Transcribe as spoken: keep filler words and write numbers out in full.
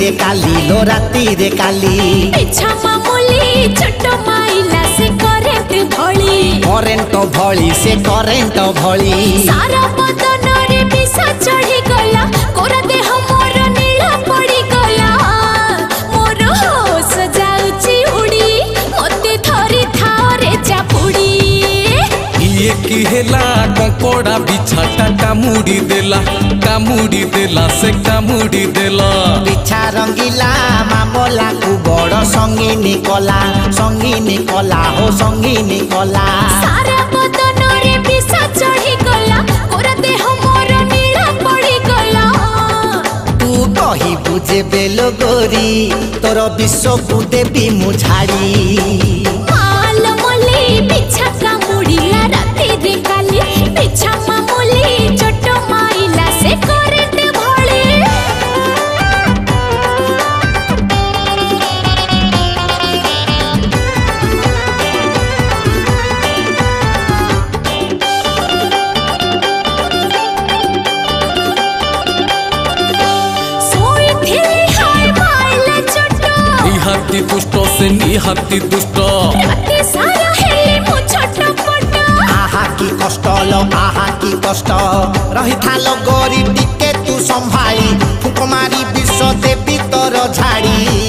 रे काली लो राती रे काली इच्छा मामूली छोटो माइला से करंट भोली करंट भोली से करंट भोली सारा बदन रे बिसा चढ़ी गला कोरा देह मोर नीला पड़ी गला मोर होश जाउची उड़ी मते थरी थारे चापुड़ी ये की हेला कंकोड़ा बिछाटा कामुड़ी देला कामुड़ी देला से कामुड़ी देला बिछा रंगीला मामला को बड़ संगीनी कला संगीनी कला हो संगीनी कला सारा बदन रे बिसा चढ़ी गला कोरा देह मोर नीला पड़ी गला तू कहि बुझे बेलो गोरी तोर विश्व को देबी मु झाड़ी माल मले बिछा कामुड़ीला राती रे काली बिछा मामूली छोटो माइला से करंट भोली सोईथिली हाय माइला छोटो निहाती दुष्ट से निहाती दुष्ट राती सारा हेली मु छोटो पटो आहा की कष्ट लो आहा की कष्ट रही था लो गोरी टिके तू संभाली फुक मारी विश्व देवी तोर झाड़ी।